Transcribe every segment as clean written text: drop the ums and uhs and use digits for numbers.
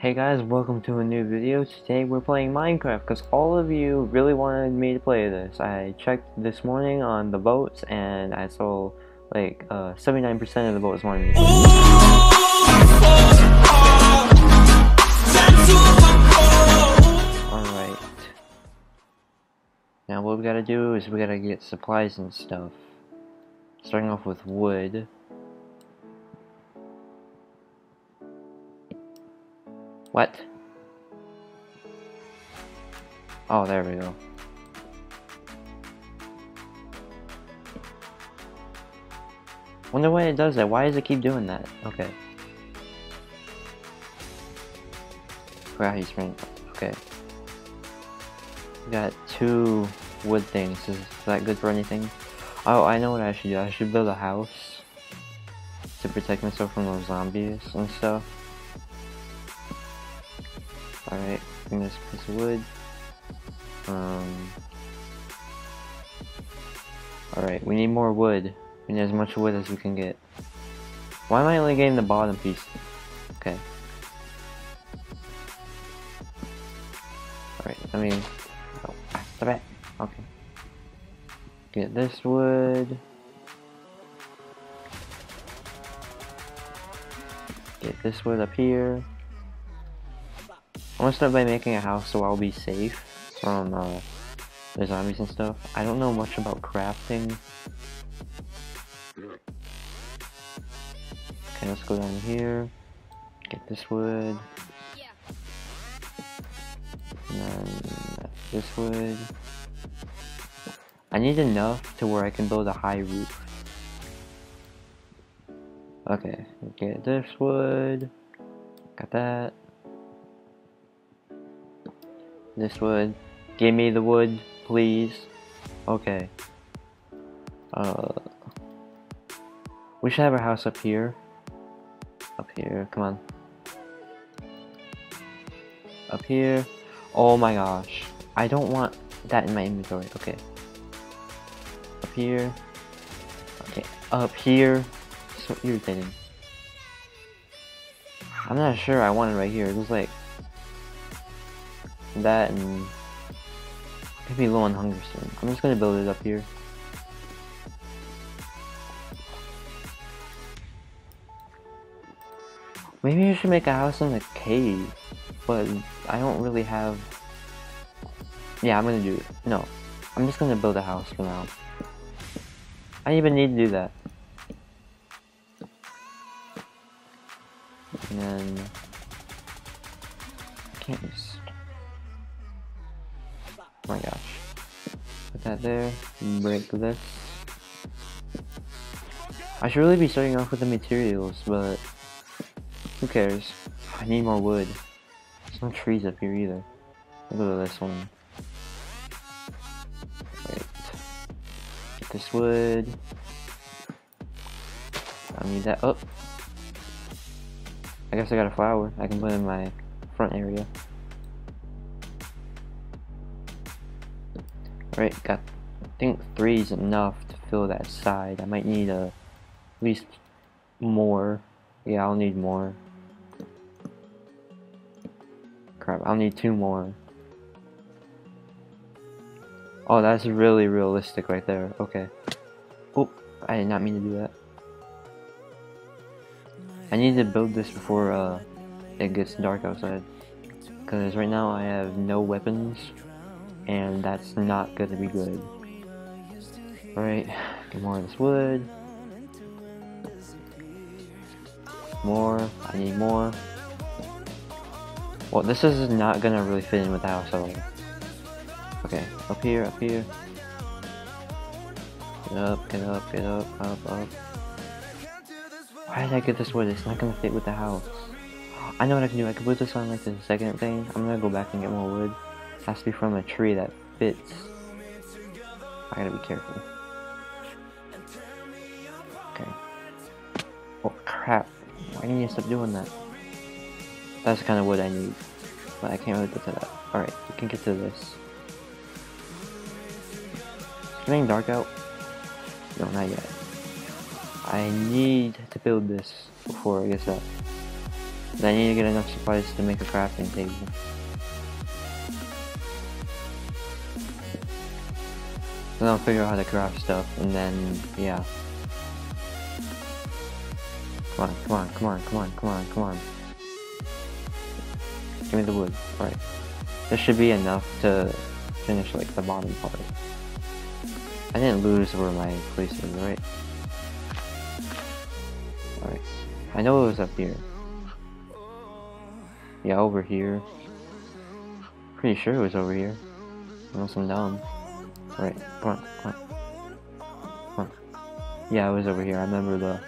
Hey guys, welcome to a new video. Today we're playing Minecraft because all of you really wanted me to play this. I checked this morning on the votes and I saw like 79% of the votes wanted me to play. Alright. Now what we gotta do is we gotta get supplies and stuff. Starting off with wood. What? Oh, there we go. Wonder why it does that. Why does it keep doing that? Okay. Forgot how you spring. Okay. We got 2 wood things. Is that good for anything? Oh, I know what I should do. I should build a house to protect myself from those zombies and stuff. Alright, bring this piece of wood. Alright, we need more wood. We need as much wood as we can get. Why am I only getting the bottom piece? Okay. Alright, okay. Get this wood. Get this wood up here. I'm gonna start by making a house so I'll be safe from the zombies and stuff. I don't know much about crafting. Okay, let's go down here. Get this wood. And then this wood. I need enough to where I can build a high roof. Okay, get this wood. Got that. This wood. Give me the wood, please. Okay. We should have our house up here. Up here, come on. Up here. Oh my gosh. I don't want that in my inventory. Okay. Up here. Okay. Up here. So irritating. I'm not sure I want it right here. It was like that, and I could be low on hunger soon. I'm just gonna build it up here. Maybe you should make a house in the cave, but I don't really have. Yeah, I'm gonna do it. No, I'm just gonna build a house for now. I even need to do that. And then I can't just. Oh my gosh. Put that there. Break this. I should really be starting off with the materials, but who cares? I need more wood. There's no trees up here either. Look at this one. Right. Get this wood. I need that. Oh! I guess I got a flower. I can put it in my front area. Alright, got, I think 3 is enough to fill that side. I might need at least more. Yeah, I'll need more. Crap, I'll need 2 more. Oh, that's really realistic right there. Okay. Oh, I did not mean to do that. I need to build this before it gets dark outside. Because right now I have no weapons. And that's not gonna be good. Alright, get more of this wood. More, I need more. Well, this is not gonna really fit in with the house at all. Okay, up here, up here. Get up, get up, get up, up, up. Why did I get this wood? It's not gonna fit with the house. I know what I can do. I can put this on like the second thing. I'm gonna go back and get more wood. Has to be from a tree that fits. I gotta be careful. Okay. Oh crap. Why didn't you stop doing that? That's the kind of wood I need. But I can't really get to that. Alright, we can get to this. It's getting dark out? No, not yet. I need to build this before it gets up. I need to get enough supplies to make a crafting table. Then I'll figure out how to craft stuff, and then, yeah. Come on, come on, come on, come on, come on, come on. Give me the wood. Alright. This should be enough to finish, like, the bottom part. I didn't lose where my place is, right? Alright. I know it was up here. Yeah, over here. Pretty sure it was over here. Unless I'm dumb. Right, come on, come on. Come on. Yeah, it was over here. I remember the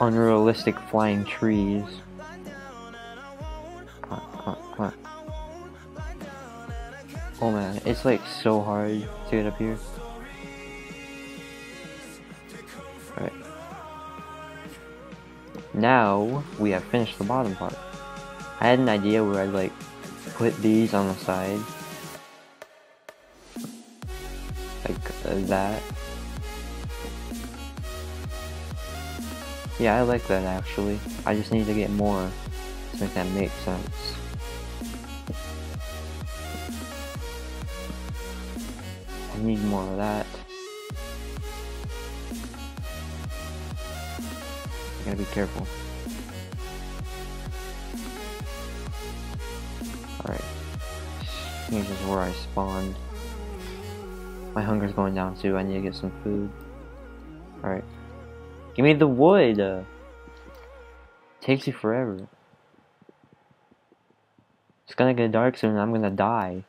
unrealistic flying trees. Come on, come on, come on. Oh man, it's like so hard to get up here. Alright. Now, we have finished the bottom part. I had an idea where I'd like put these on the side, like that. Yeah, I like that actually. I just need to get more to make that make sense. I need more of that. I gotta be careful. Alright, here's just where I spawned. My hunger's going down too, I need to get some food. Alright. Give me the wood! Takes you forever. It's gonna get dark soon and I'm gonna die.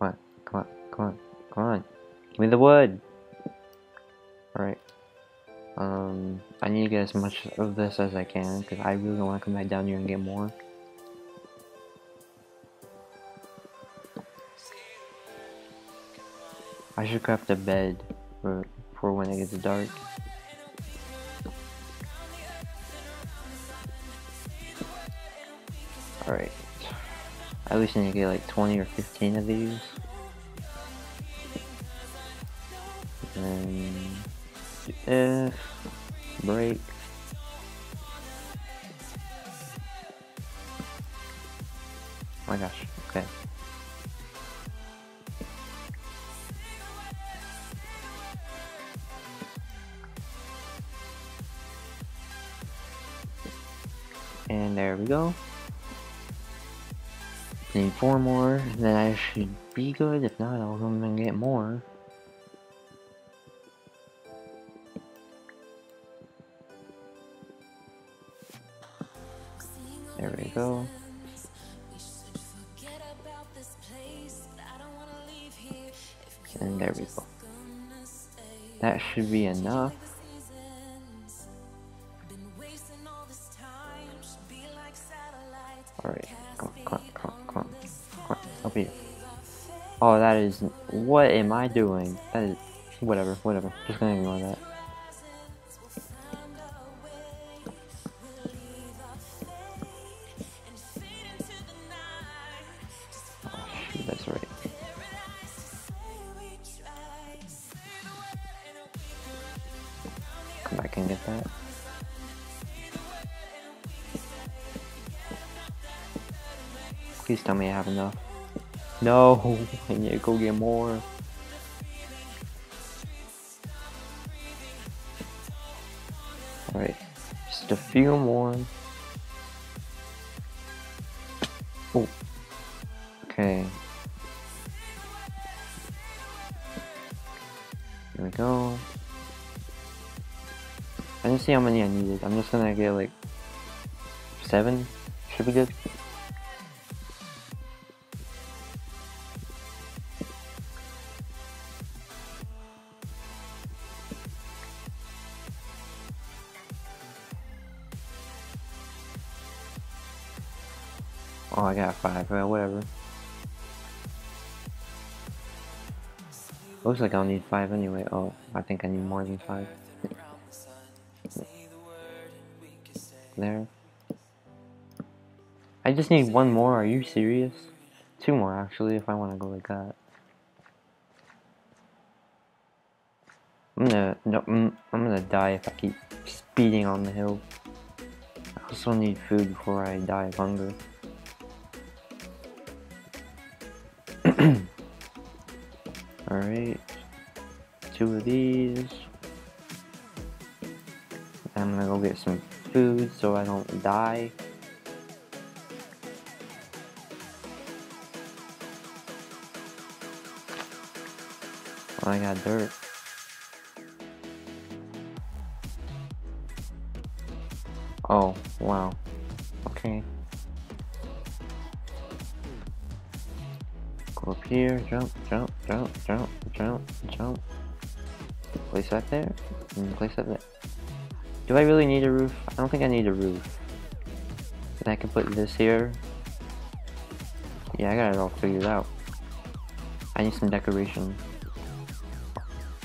Come on, come on, come on, come on. Give me the wood! Alright. I need to get as much of this as I can because I really don't want to come back down here and get more. I should craft a bed for when it gets dark. Alright. I least need to get like 20 or 15 of these. And break. Oh my gosh, okay. And there we go. Need 4 more, then I should be good. If not, I'll go and get more. There we go. And there we go. That should be enough. Alright, come on, come on, come on, come on, come on, up here. Oh, that is, what am I doing? That is, whatever, whatever, just gonna ignore that. I can get that. Please tell me I have enough. No, I need to go get more. Alright, just a few more. Oh, okay. Here we go. I didn't see how many I needed. I'm just gonna get like 7. Should be good. Oh, I got 5. Well, whatever. Looks like I'll need 5 anyway. Oh, I think I need more than 5. There. I just need 1 more, are you serious? 2 more actually if I want to go like that. I'm gonna die if I keep speeding on the hill. I also need food before I die of hunger. Alright, 2 of these. I'm gonna go get some food so I don't die. Oh, I got dirt. Oh, wow. Okay. Go up here, jump. Place that there, and place that there. Do I really need a roof? I don't think I need a roof. And I can put this here. Yeah, I got it all figured out. I need some decoration.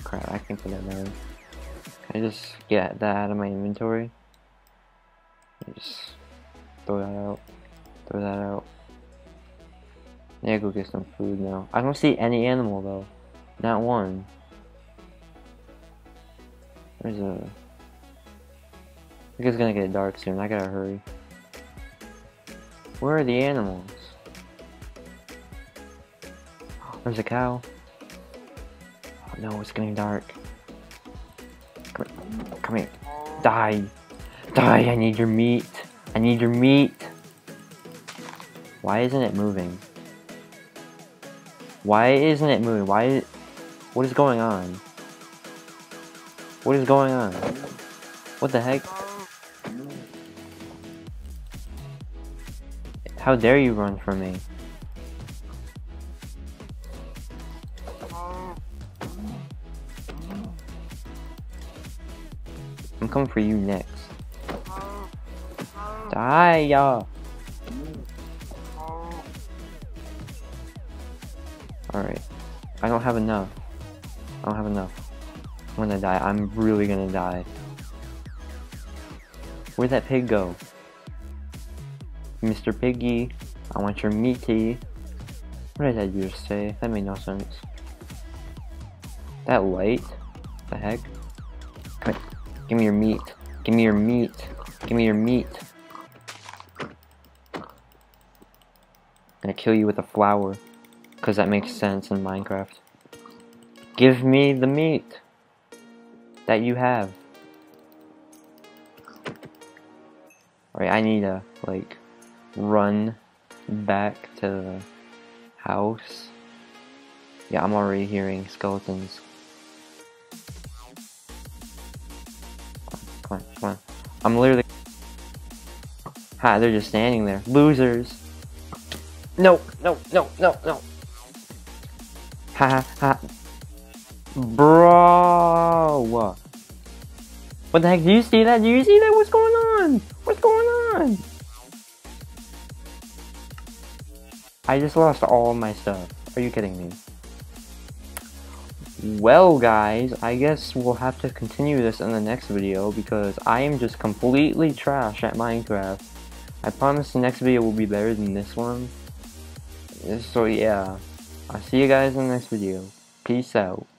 Crap, I can't put that there. Can I just get that out of my inventory? Just throw that out. Throw that out. Yeah, go get some food now. I don't see any animal though. Not one. There's a... I think it's gonna get dark soon. I gotta hurry. Where are the animals? There's a cow. Oh no, it's getting dark. Come here. Come here. Die. Die, I need your meat. I need your meat. Why isn't it moving? Why isn't it moving? What is going on? What is going on? What the heck? How dare you run from me? I'm coming for you next. Die, y'all. Alright. I don't have enough. I'm gonna die. I'm really gonna die. Where'd that pig go? Mr. Piggy, I want your meaty. What did I just say? That made no sense. That light? What the heck? Come here. Give me your meat. Give me your meat. Give me your meat. I'm gonna kill you with a flower, because that makes sense in Minecraft. Give me the meat that you have. Alright, I need to, like, run back to the house. Yeah, I'm already hearing skeletons. Come on, come on. I'm literally... Ha, they're just standing there. Losers! No. Ha. Bro. What the heck? Do you see that? Do you see that? What's going on? What's going on? I just lost all my stuff. Are you kidding me? Well, guys, I guess we'll have to continue this in the next video because I am just completely trash at Minecraft. I promise the next video will be better than this one. So yeah, I'll see you guys in the next video. Peace out.